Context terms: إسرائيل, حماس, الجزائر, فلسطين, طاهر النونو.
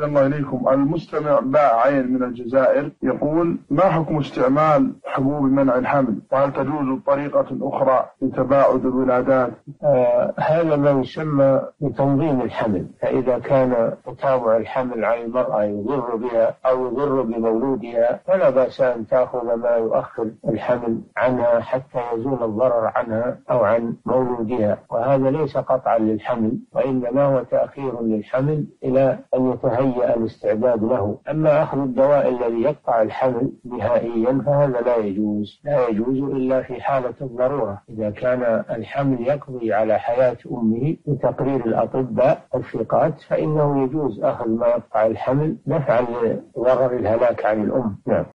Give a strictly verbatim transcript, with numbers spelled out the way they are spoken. أحسن الله إليكم. المستمع باع عين من الجزائر يقول: ما حكم استعمال حبوب منع الحمل؟ وهل تجوز طريقة أخرى لتباعد الولادات؟ آه هذا ما يسمى بتنظيم الحمل، فإذا كان تتابع الحمل على المرأة يضر بها أو يضر بمولودها فلا بأس أن تأخذ ما يؤخر الحمل عنها حتى يزول الضرر عنها أو عن مولودها، وهذا ليس قطعا للحمل وإنما هو تأخير للحمل إلى أن يتهيأ الاستعداد له. أما أخذ الدواء الذي يقطع الحمل نهائيا فهذا لا يجوز لا يجوز إلا في حالة الضرورة، إذا كان الحمل يقضي على حياة أمه بتقرير الأطباء الثقات فإنه يجوز أخذ ما يقطع الحمل دفعا لضرر الهلاك عن الأم. نعم.